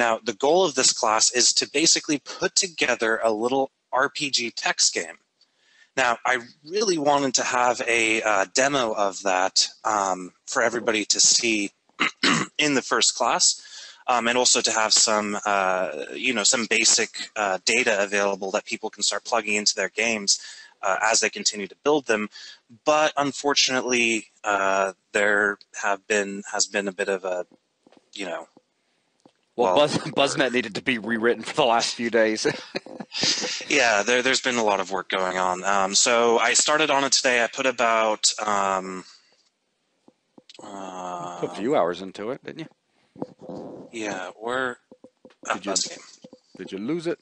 Now, the goal of this class is to basically put together a little RPG text game. Now, I really wanted to have a demo of that for everybody to see in the first class, and also to have some, some basic data available that people can start plugging into their games as they continue to build them. But unfortunately, there has been a bit of a, Well, BuzzNet needed to be rewritten for the last few days. Yeah, there's been a lot of work going on. So I started on it today. I put about put a few hours into it, didn't you? Yeah, we're did you lose it?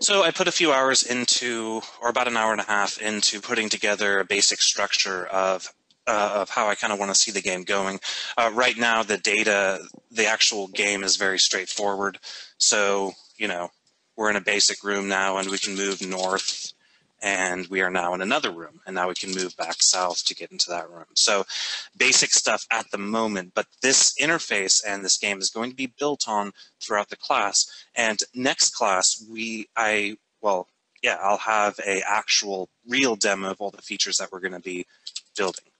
So I put a few hours into, or about an hour and a half into, putting together a basic structure of how I kind of want to see the game going. Right now, the actual game is very straightforward. So, we're in a basic room now, and we can move north, and we are now in another room, and now we can move back south to get into that room. So basic stuff at the moment, but this interface and this game is going to be built on throughout the class. And next class, I'll have an actual real demo of all the features that we're going to be building.